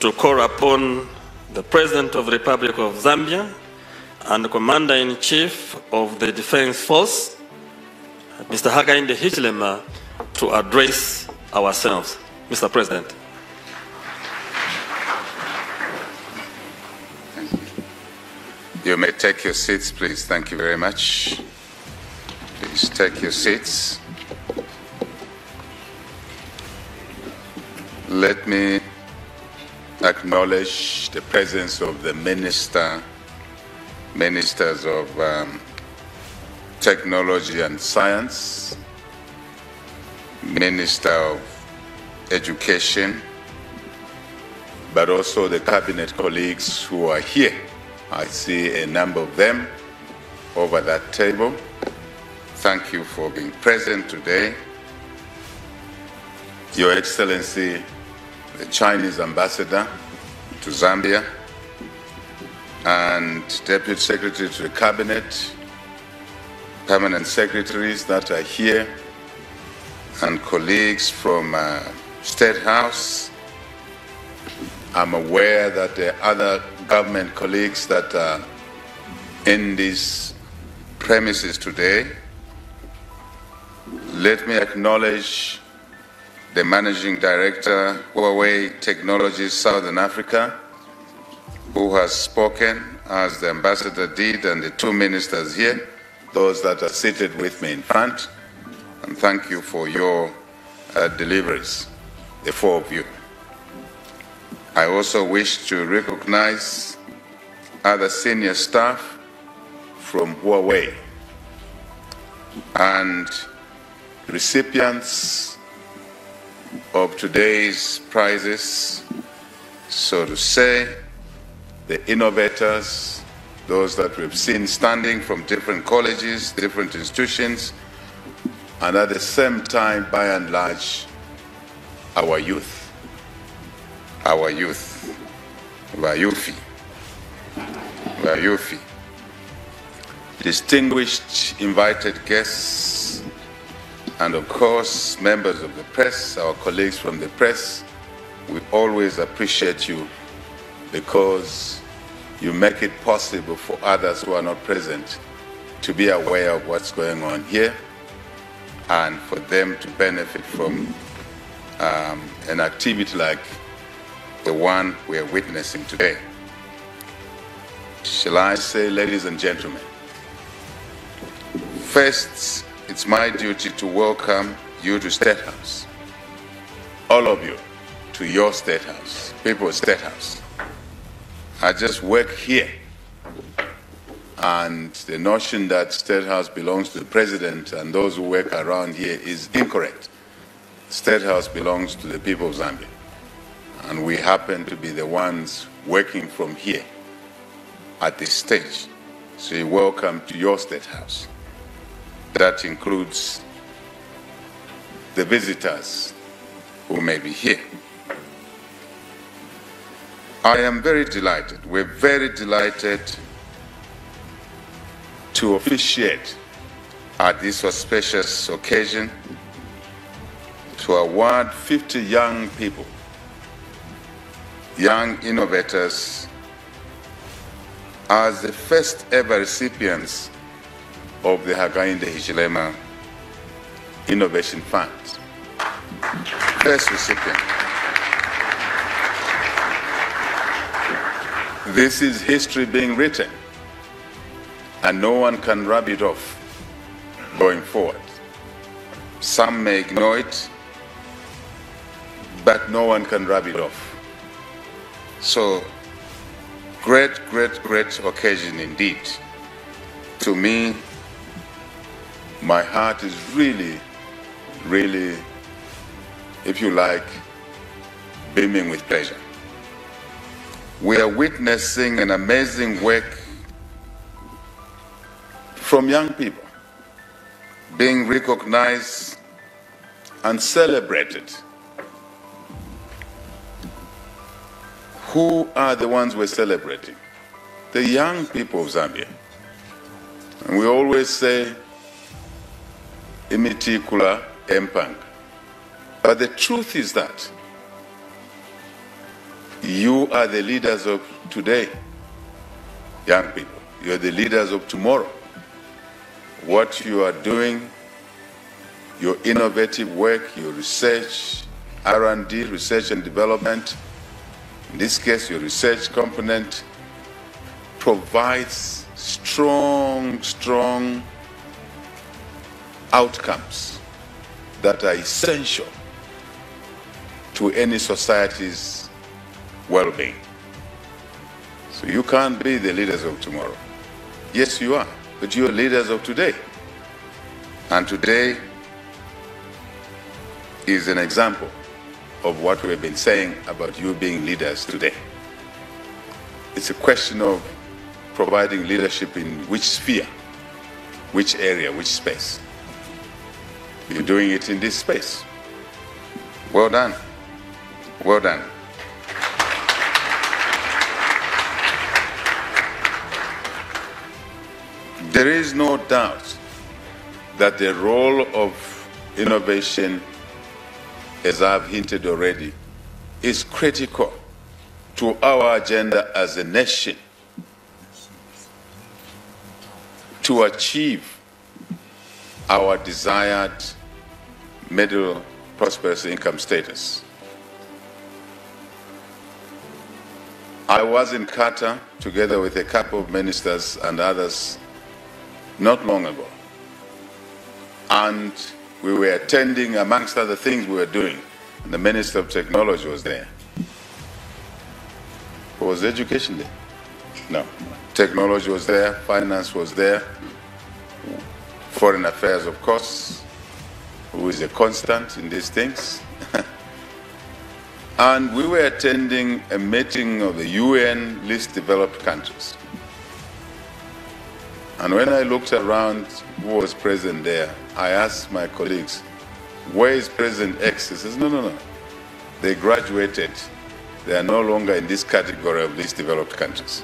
to call upon the President of the Republic of Zambia and Commander-in-Chief of the Defense Force, Mr. Hakainde Hichilema, to address ourselves. Mr. President. Thank you. You may take your seats, please. Thank you very much. Please take your seats. Let me acknowledge the presence of the ministers of Technology and Science, Minister of Education, but also the cabinet colleagues who are here. I see a number of them over that table. Thank you for being present today. Your Excellency, the Chinese ambassador to Zambia and Deputy Secretary to the Cabinet, permanent secretaries that are here, and colleagues from State House. I'm aware that there are other government colleagues that are in these premises today. Let me acknowledge the Managing Director, Huawei Technologies Southern Africa, who has spoken, as the Ambassador did, and the two ministers here, those that are seated with me in front, and thank you for your deliveries, the four of you. I also wish to recognize other senior staff from Huawei and recipients of today's prizes, so to say, the innovators, those that we've seen standing from different colleges, different institutions, and at the same time, by and large, our youth. Our youth. Vayufi. Vayufi. Distinguished invited guests, and of course, members of the press, our colleagues from the press, we always appreciate you because you make it possible for others who are not present to be aware of what's going on here and for them to benefit from an activity like the one we are witnessing today. Shall I say, ladies and gentlemen, first, it's my duty to welcome you to State House, all of you, to your State House, people's State House. I just work here, and the notion that State House belongs to the President and those who work around here is incorrect. State House belongs to the people of Zambia, and we happen to be the ones working from here at this stage. So you're welcome to your State House. That includes the visitors who may be here. I am very delighted, we're very delighted to officiate at this auspicious occasion to award 50 young people, young innovators, as the first ever recipients of the Hakainde Hichilema Innovation Fund. First recipient. This is history being written, and no one can rub it off going forward. Some may ignore it, but no one can rub it off. So, great, great, great occasion indeed. To me, my heart is really, really, if you like, beaming with pleasure. we are witnessing an amazing work from young people being recognized and celebrated. Who are the ones we're celebrating? The young people of Zambia. And we always say, imitikula empang. But the truth is that you are the leaders of today, young people. You are the leaders of tomorrow. What you are doing, your innovative work, your research, R&D, research and development, in this case, your research component, provides strong outcomes that are essential to any society's well-being. So you can't be the leaders of tomorrow. Yes, you are, but you are leaders of today. And today is an example of what we've been saying about you being leaders today. It's a question of providing leadership in which sphere, which area, which space. You're doing it in this space. Well done. Well done. There is no doubt that the role of innovation, as I've hinted already, is critical to our agenda as a nation to achieve our desired middle prosperous income status. I was in Qatar together with a couple of ministers and others not long ago, and we were attending, amongst other things we were doing, and the Minister of Technology was there. Was education there? No. Technology was there, finance was there, foreign affairs, of course, who is a constant in these things. And we were attending a meeting of the UN least developed countries. And when I looked around who was present there, I asked my colleagues, where is President X? He says, no. They graduated. They are no longer in this category of least developed countries.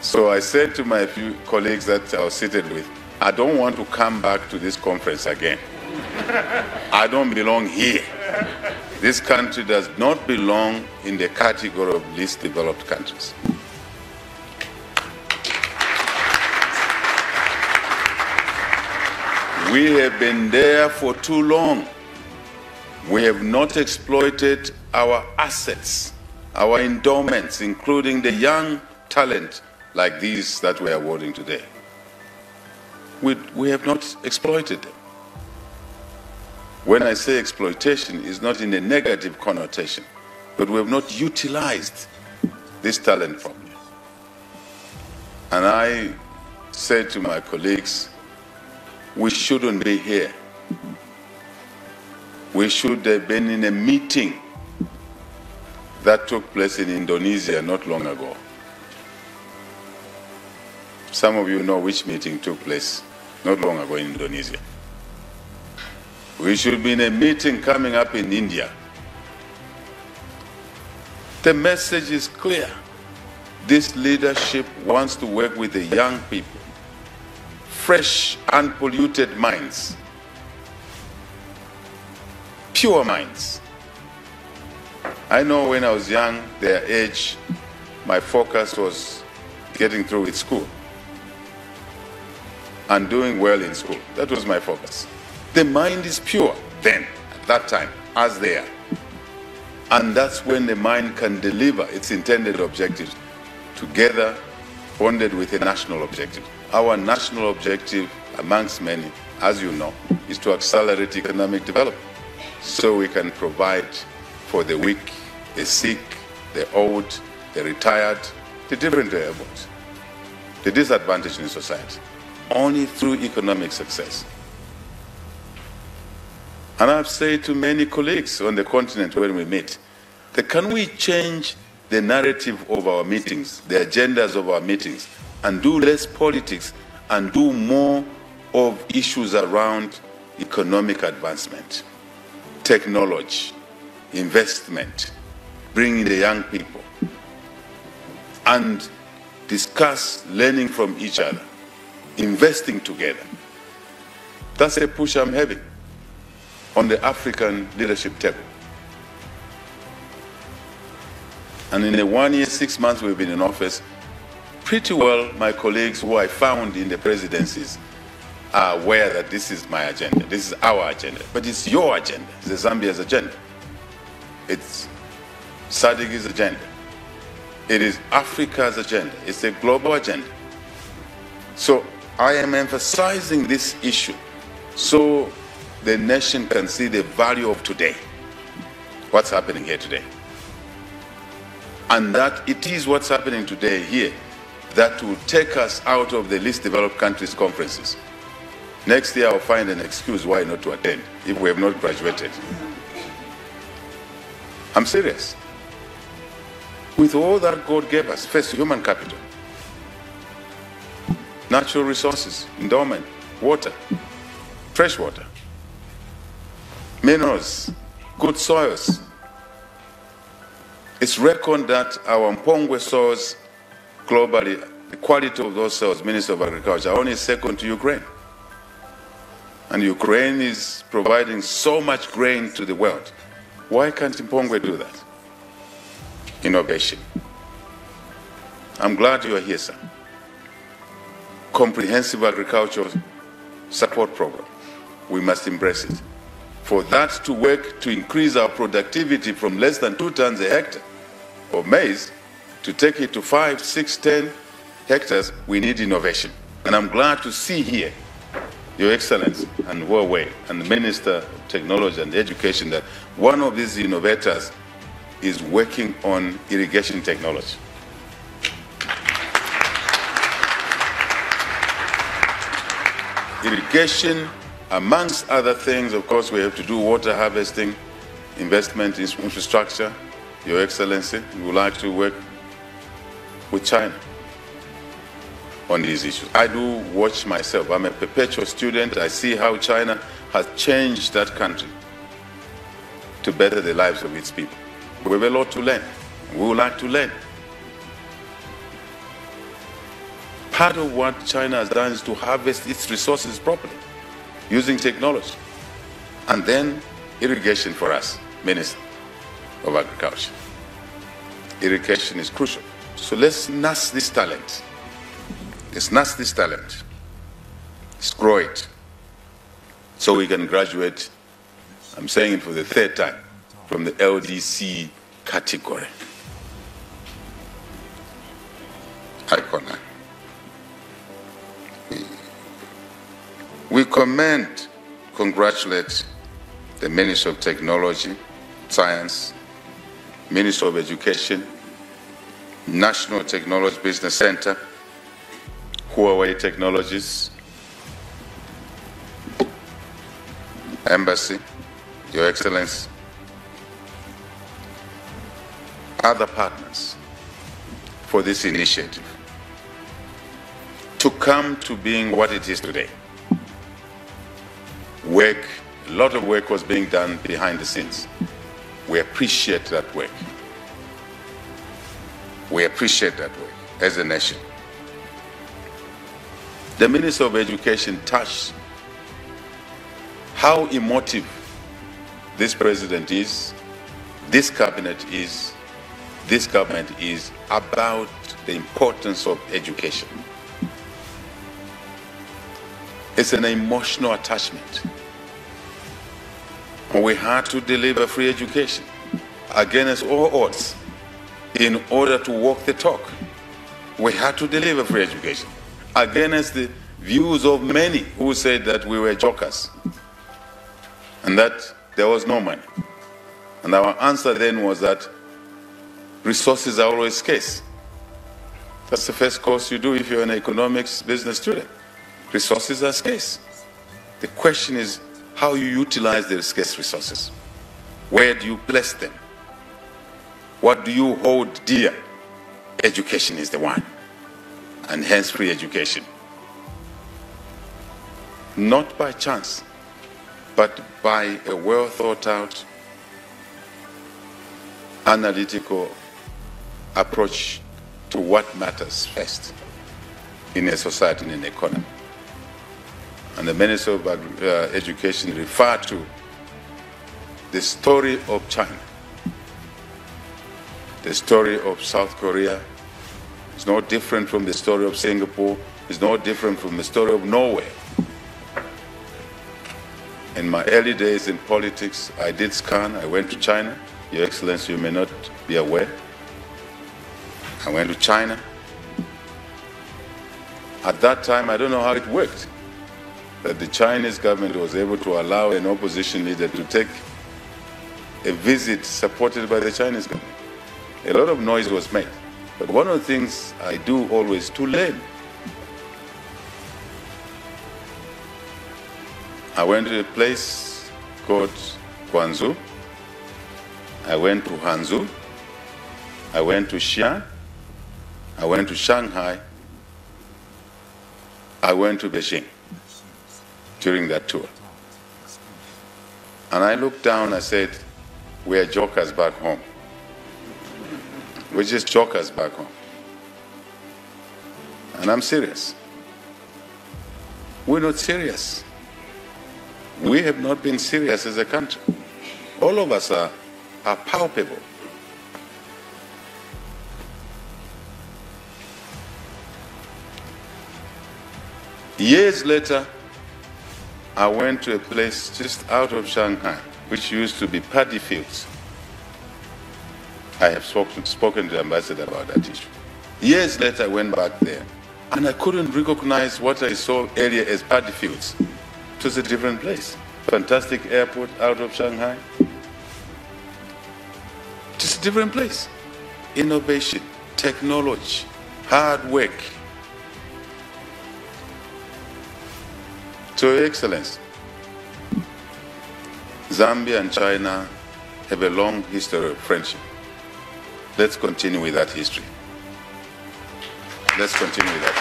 So I said to my few colleagues that I was seated with, I don't want to come back to this conference again. I don't belong here. This country does not belong in the category of least developed countries. We have been there for too long. We have not exploited our assets, our endowments, including the young talent like these that we are awarding today. We have not exploited them. When I say exploitation, it's not in a negative connotation, but we have not utilized this talent properly. And I said to my colleagues, we shouldn't be here. We should have been in a meeting that took place in Indonesia not long ago. Some of you know which meeting took place not long ago in Indonesia. We should be in a meeting coming up in India. The message is clear. This leadership wants to work with the young people. Fresh, unpolluted minds. Pure minds. I know when I was young, their age, my focus was getting through with school and doing well in school. That was my focus. The mind is pure then, at that time, as they are. And that's when the mind can deliver its intended objectives, together bonded with a national objective. Our national objective, amongst many, as you know, is to accelerate economic development, so we can provide for the weak, the sick, the old, the retired, the different variables, the disadvantaged in society, only through economic success. And I've said to many colleagues on the continent when we meet, that can we change the narrative of our meetings, the agendas of our meetings, and do less politics and do more of issues around economic advancement, technology, investment, bringing the young people, and discuss learning from each other, investing together. That's a push I'm having on the African leadership table. And in the 1 year, 6 months we've been in office, pretty well my colleagues who I found in the presidencies are aware that this is my agenda, this is our agenda, but it's your agenda, it's the Zambia's agenda, it's SADC's agenda, it is Africa's agenda, it's a global agenda. So I am emphasizing this issue so the nation can see the value of today, what's happening here today. And that it is what's happening today here that will take us out of the least developed countries conferences. Next year I'll find an excuse why not to attend if we have not graduated. I'm serious. With all that God gave us, first human capital, natural resources, endowment, water, fresh water, minerals, good soils. It's reckoned that our Mpongwe soils globally, the quality of those soils, Minister of Agriculture, are only second to Ukraine. And Ukraine is providing so much grain to the world. Why can't Mpongwe do that? Innovation. I'm glad you are here, sir. Comprehensive agricultural support program. We must embrace it. For that to work, to increase our productivity from less than 2 tons a hectare of maize, to take it to 5, 6, 10 hectares, we need innovation. And I'm glad to see here, Your Excellency and Huawei and the Minister of Technology and Education, that one of these innovators is working on irrigation technology. Irrigation, amongst other things, of course, we have to do water harvesting, investment in infrastructure. Your Excellency, we would like to work with China on these issues. I do watch myself. I'm a perpetual student. I see how China has changed that country to better the lives of its people. We have a lot to learn. We would like to learn. Part of what China has done is to harvest its resources properly, using technology. And then irrigation for us, Minister of Agriculture. Irrigation is crucial. So let's nurse this talent. Let's nurse this talent. Let's grow it so we can graduate, I'm saying it for the third time, from the LDC category. Iconic. We commend, congratulate the Minister of Technology, Science, Minister of Education, National Technology Business Center, Huawei Technologies, Embassy, Your Excellency, other partners for this initiative to come to being what it is today. Work, a lot of work was being done behind the scenes. We appreciate that work. We appreciate that work as a nation. The Minister of Education touched how emotive this president is, this cabinet is, this government is about the importance of education. It's an emotional attachment. We had to deliver free education against all odds in order to walk the talk. We had to deliver free education against the views of many who said that we were jokers and that there was no money. And our answer then was that resources are always scarce. That's the first course you do if you're an economics business student. Resources are scarce. The question is how you utilize the scarce resources. Where do you place them? What do you hold dear? Education is the one, and hence free education. Not by chance, but by a well thought out, analytical approach to what matters first in a society and an economy. And the Minister of Education referred to the story of China, the story of South Korea. It's no different from the story of Singapore. It's no different from the story of Norway. In my early days in politics, I did scan. I went to China. Your Excellency, you may not be aware. I went to China. At that time, I don't know how it worked, that the Chinese government was able to allow an opposition leader to take a visit supported by the Chinese government. A lot of noise was made. But one of the things I do always to learn, I went to a place called Guangzhou. I went to Hangzhou. I went to Xi'an. I went to Shanghai. I went to Beijing during that tour. And I looked down, I said, we are jokers back home. We're just jokers back home. And I'm serious. We're not serious. We have not been serious as a country. All of us are palpable. Years later, I went to a place just out of Shanghai, which used to be paddy fields. I have spoken to the ambassador about that issue. Years later, I went back there, and I couldn't recognize what I saw earlier as paddy fields. It was a different place. Fantastic airport out of Shanghai. Just a different place. Innovation, technology, hard work. So, Your Excellency, Zambia and China have a long history of friendship. Let's continue with that history. Let's continue with that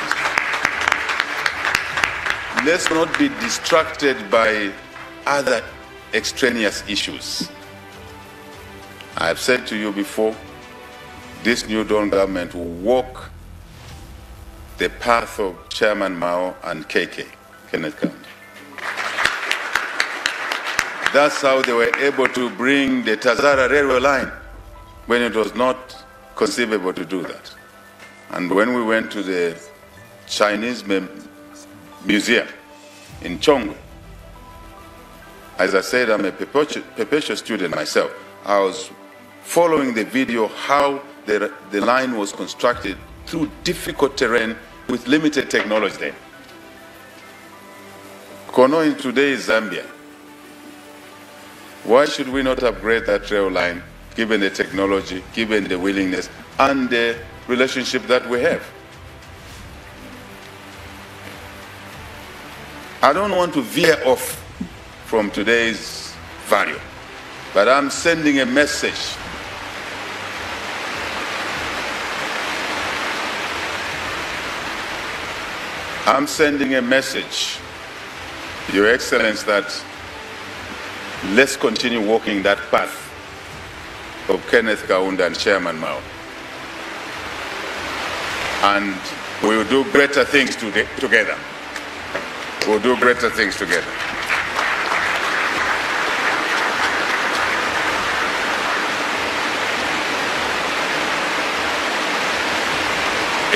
history. Let's not be distracted by other extraneous issues. I have said to you before, this New Dawn government will walk the path of Chairman Mao and KK, Kenneth Kaunda. That's how they were able to bring the Tazara railway line when it was not conceivable to do that. And when we went to the Chinese museum in Mpongwe, as I said, I'm a perpetual student myself. I was following the video how the line was constructed through difficult terrain with limited technology then. Kono in today's Zambia. Why should we not upgrade that rail line, given the technology, given the willingness, and the relationship that we have? I don't want to veer off from today's value, but I'm sending a message. I'm sending a message, Your Excellency, that let's continue walking that path of Kenneth Kaunda and Chairman Mao. And we will do greater things together. We'll do greater things together.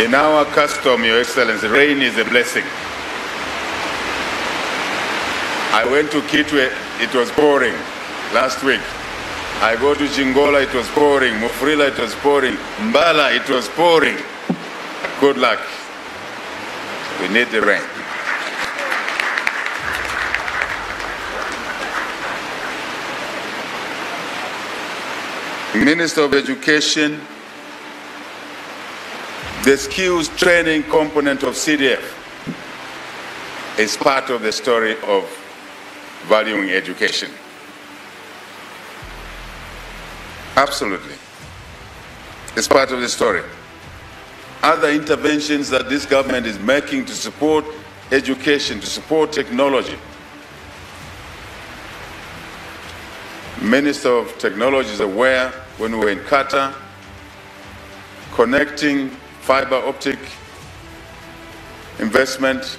In our custom, Your Excellency, rain is a blessing. I went to Kitwe, it was pouring last week. I go to Jingola, it was pouring. Mufrila, it was pouring. Mbala, it was pouring. Good luck. We need the rain. Minister of Education, the skills training component of CDF is part of the story of valuing education. Absolutely. It's part of the story. Other interventions that this government is making to support education, to support technology. Minister of Technology is aware when we were in Qatar, connecting fiber optic investment,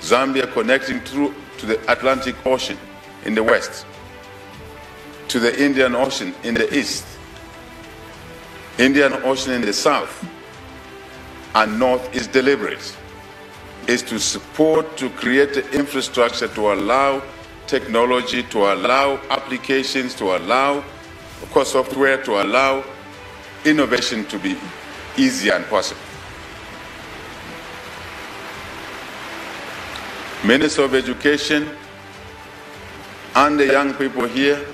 Zambia connecting through to the Atlantic Ocean in the west, to the Indian Ocean in the east, Indian Ocean in the south, and north is deliberate, is to support, to create the infrastructure to allow technology, to allow applications, to allow, of course, software, to allow innovation to be easier and possible. Minister of Education and the young people here,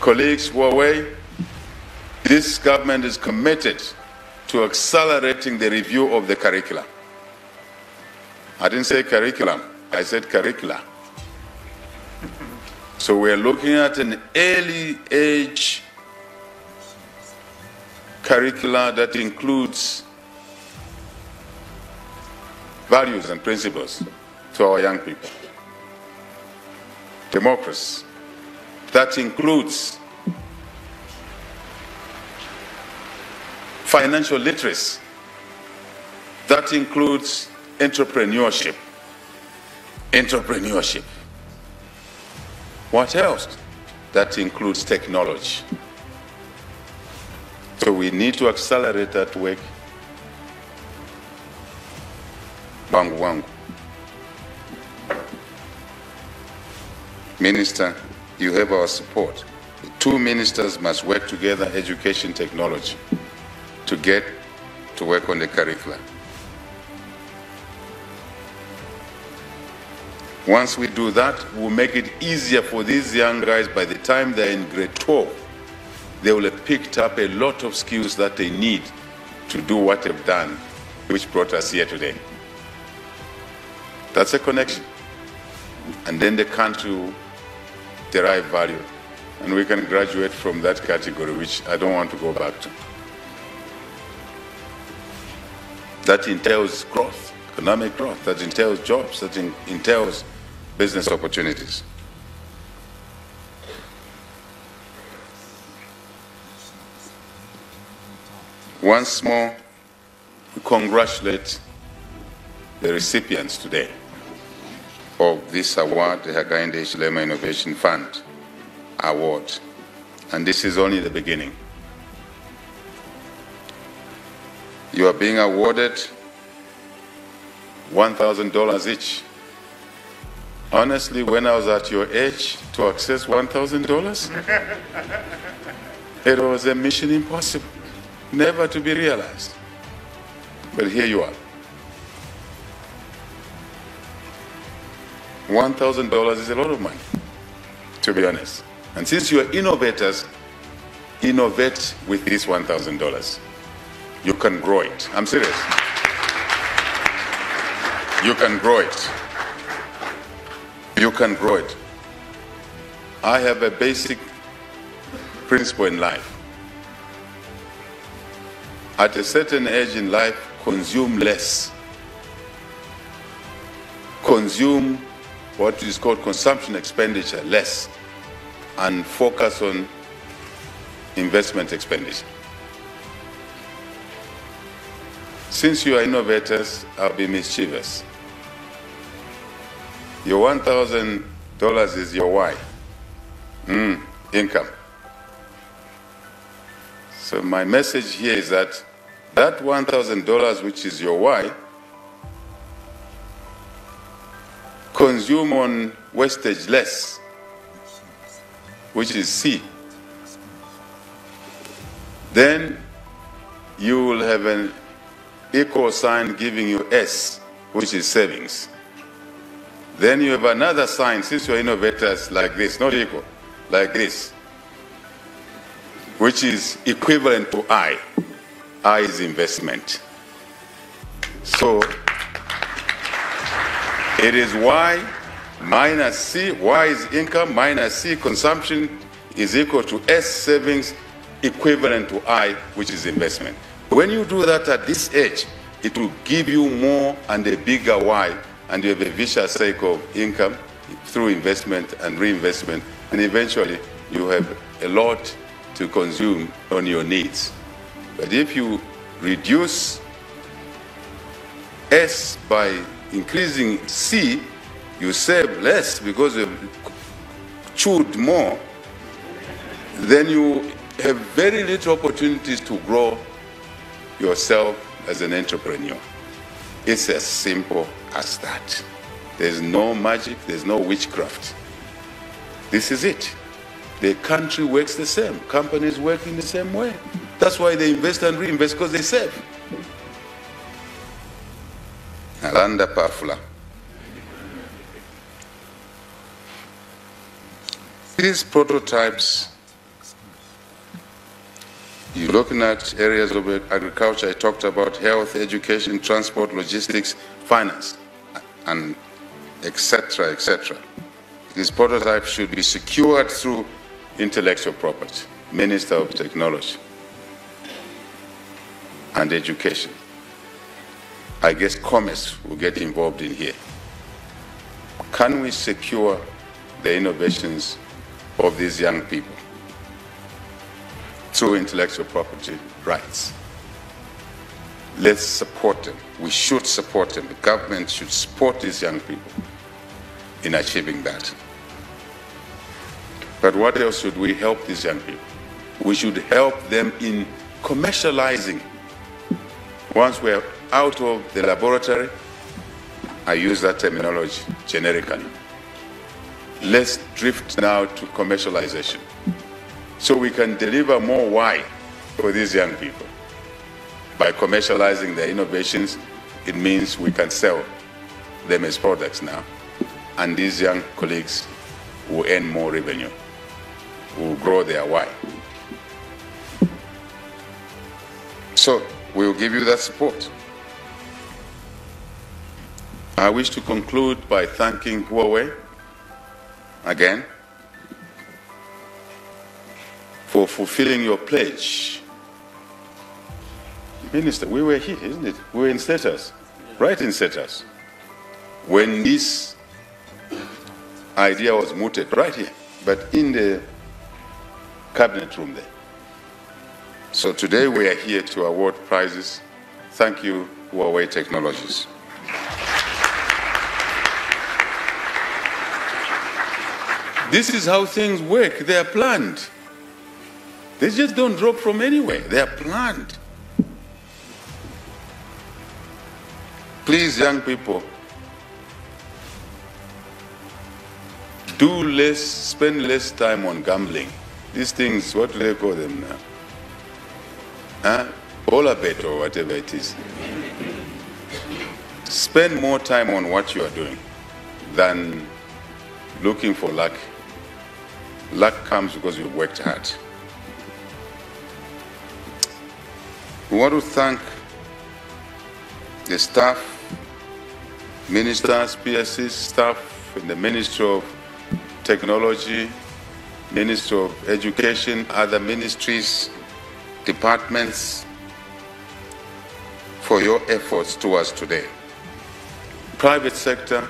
colleagues, Huawei, this government is committed to accelerating the review of the curricula. I didn't say curriculum, I said curricula. So we're looking at an early age curricula that includes values and principles to our young people. Democracy. That includes financial literacy. That includes entrepreneurship. Entrepreneurship. What else? That includes technology. So we need to accelerate that work. Bangu wangu. Minister, you have our support. The two ministers must work together, education, technology, to get to work on the curriculum. Once we do that, we'll make it easier for these young guys. By the time they're in grade 12, they will have picked up a lot of skills that they need to do what they've done, which brought us here today. That's a connection. And then the country will derive value. And we can graduate from that category, which I don't want to go back to. That entails growth, economic growth, that entails jobs, that entails business opportunities. Once more, we congratulate the recipients today of this award, the Hakainde Hichilema Innovation Fund Award. And this is only the beginning. You are being awarded $1,000 each. Honestly, when I was at your age, to access $1,000, it was a mission impossible, never to be realized. But here you are. $1,000 is a lot of money, to be honest. And since you are innovators, innovate with this $1,000. You can grow it. I'm serious. You can grow it. You can grow it. I have a basic principle in life. At a certain age in life, consume less. Consume what is called consumption expenditure less, and focus on investment expenditure. Since you are innovators, I'll be mischievous. Your $1,000 is your why, income. So my message here is that that $1,000, which is your why, consume on wastage less, which is C. Then you will have an equal sign giving you S, which is savings. Then you have another sign, since you're innovators, like this, not equal, like this, which is equivalent to I. I is investment. So it is Y minus C. Y is income minus C, consumption, is equal to S, savings, equivalent to I, which is investment. When you do that at this age, it will give you more and a bigger Y, and you have a vicious cycle of income through investment and reinvestment, and eventually you have a lot to consume on your needs. But if you reduce S by increasing C, you save less because you chewed more, then you have very little opportunities to grow yourself as an entrepreneur. It's as simple as that. There's no magic, there's no witchcraft. This is it. The country works the same. Companies work in the same way. That's why they invest and reinvest, because they save. Alanda Pafula. These prototypes, you're looking at areas of agriculture. I talked about health, education, transport, logistics, finance, and etc., etc. These prototypes should be secured through intellectual property. Minister of Technology and Education. I guess commerce will get involved in here. Can we secure the innovations of these young people through intellectual property rights? Let's support them. We should support them. The government should support these young people in achieving that. But what else should we help these young people? We should help them in commercializing. Once we are out of the laboratory, I use that terminology generically. Let's drift now to commercialization, so we can deliver more why for these young people. By commercializing their innovations, it means we can sell them as products now, and these young colleagues will earn more revenue, will grow their why. So we'll give you that support. I wish to conclude by thanking Huawei again for fulfilling your pledge. Minister, we were here, isn't it? We were in State House, right in State House, when this idea was mooted, right here, but in the cabinet room there. So today we are here to award prizes. Thank you, Huawei Technologies. This is how things work. They are planned. They just don't drop from anywhere. They are planned. Please, young people, do less, spend less time on gambling. These things, what do they call them now? Huh? Bolabet or whatever it is. Spend more time on what you are doing than looking for luck. Luck comes because you've worked hard. We want to thank the staff, ministers, PSC staff in the Ministry of Technology, Ministry of Education, other ministries, departments, for your efforts towards today. Private sector,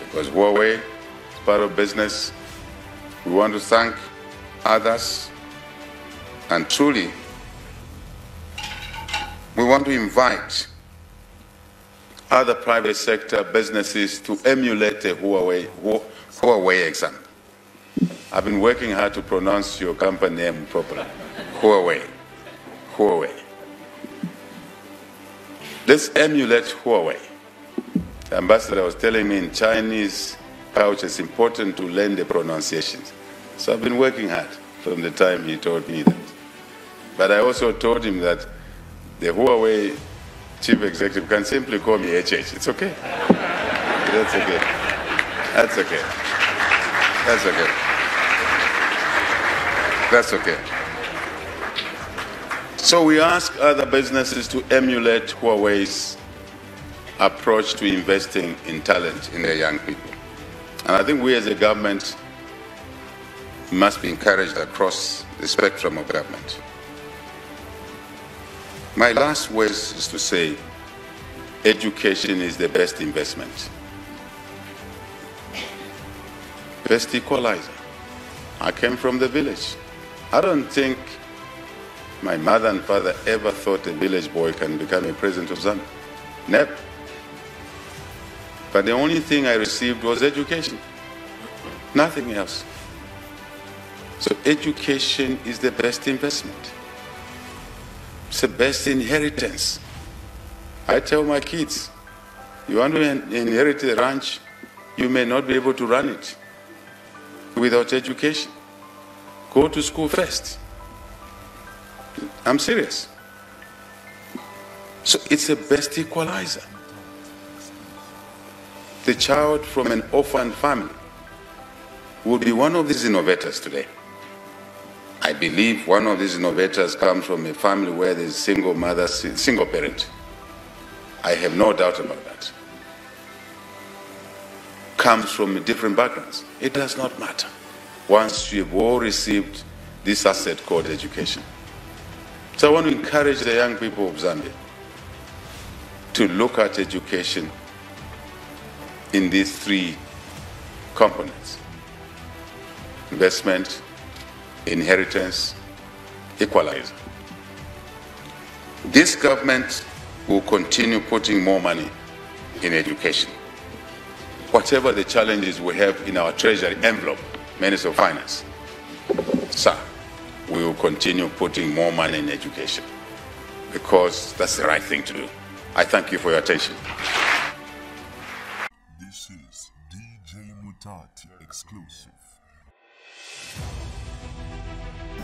because Huawei is part of business. We want to thank others, and truly, we want to invite other private sector businesses to emulate the Huawei example. I've been working hard to pronounce your company name properly. Huawei. Let's emulate Huawei. The ambassador was telling me in Chinese pouch it's important to learn the pronunciations. So I've been working hard from the time he told me that. But I also told him that the Huawei chief executive can simply call me HH. It's okay. That's okay. That's okay. That's okay. That's okay. So we ask other businesses to emulate Huawei's approach to investing in talent in their young people. And I think we as a government must be encouraged across the spectrum of government. My last words is to say, education is the best investment, best equalizer. I came from the village. I don't think my mother and father ever thought a village boy can become a president of Zambia. Never. But the only thing I received was education, nothing else. So education is the best investment. It's the best inheritance. I tell my kids, you want to inherit a ranch, you may not be able to run it without education. Go to school first. I'm serious. So it's the best equalizer. The child from an orphan family will be one of these innovators today. I believe one of these innovators comes from a family where there's a single mother, single parent. I have no doubt about that. Comes from different backgrounds. It does not matter. Once you've all received this asset called education. So I want to encourage the young people of Zambia to look at education in these three components: investment, inheritance, equalizer. This government will continue putting more money in education. Whatever the challenges we have in our treasury envelope, Minister of Finance, sir, we will continue putting more money in education because that's the right thing to do. I thank you for your attention. This is DJ Mutati exclusive.